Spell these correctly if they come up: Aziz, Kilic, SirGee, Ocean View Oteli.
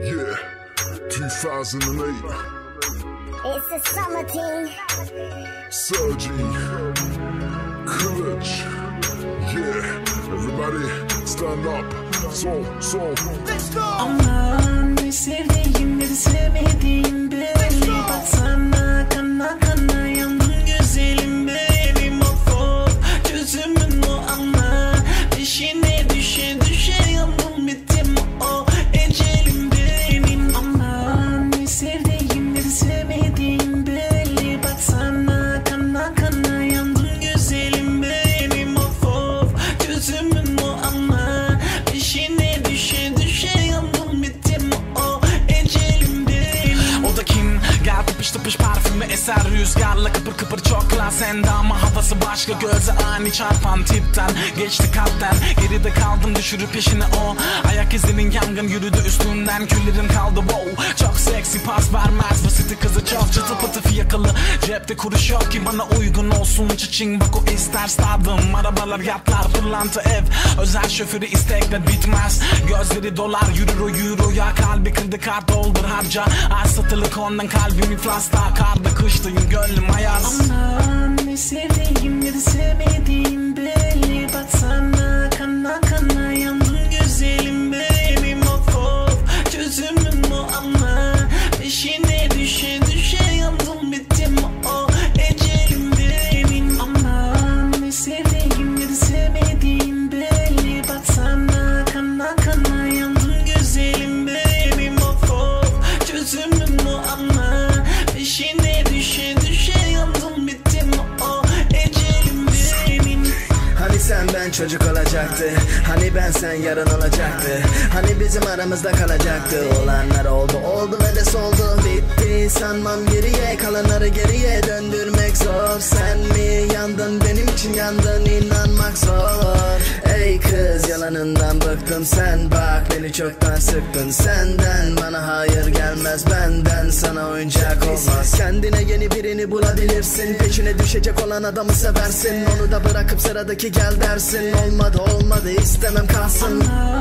Yeah, 2008. It's a summer thing. SirGee, Kılıç. Yeah, everybody stand up. Sol. Let's go. Aman ne sevdiğim, ne sevmediğim belli. Baksana kana yandım güzelim benim. Of of gözümün o ana peşine düşe yandım bittim o ecelim benim. Aman ne sevdiğim, ne sevmediğim belli. Baksana kana yandım güzelim benim. Of of gözümün o ana. İşine düşe yandım bittim o ecelimdim. O da kim? Gel tıpış parfümü eser rüzgarla kıpır çok klas endama havası başka göze ani çarpan tipten geçti kalpten geride kaldım düşürüp peşine o ayak izinin yangın yürüdü üstünden küllerim kaldı wow çok seksi pas vermez basiti kızı çok çıtı pıtı fiyakalı cepte kuruş yok ki bana uygun olsun çiçin bak o ister stadım arabalar yatlar fırlantı ev özel şoförü istekle bitmez gözleri dolar yürür o euroya kalbi kredi kart doldur harca az satılık ondan kalbim iflas daha karda kıştayım gönlüm ayaz. Aman ne sevdiğim ne de sevmediğim belli. Baksana kana yandım güzelim benim. Of of çözümüm o ama peşine düşe yandım bittim o ecelim benim. Aman ne sevdiğim ne de sevmediğim belli. Baksana kana yandım güzelim benim. Of of çözümüm o ama peşine düşe yandım bittim o ecelim benim. Hani senden çocuk olacaktı, hani ben sen yarın olacaktı, hani bizim aramızda kalacaktı. Olanlar oldu ve de soldu bitti. Sanmam geriye kalanları geriye döndürmek zor. Sen mi yandın benim için yandın inanmak zor. Ey kız yalanından bıktım sen bak beni çoktan sıktın senden bana hayır gelmez benden sana oyuncak olmaz. Kendine yeni birini bulabilirsin peşine düşecek olan adamı seversin onu da bırakıp sıradaki gel dersin olmadı istemem kalsın.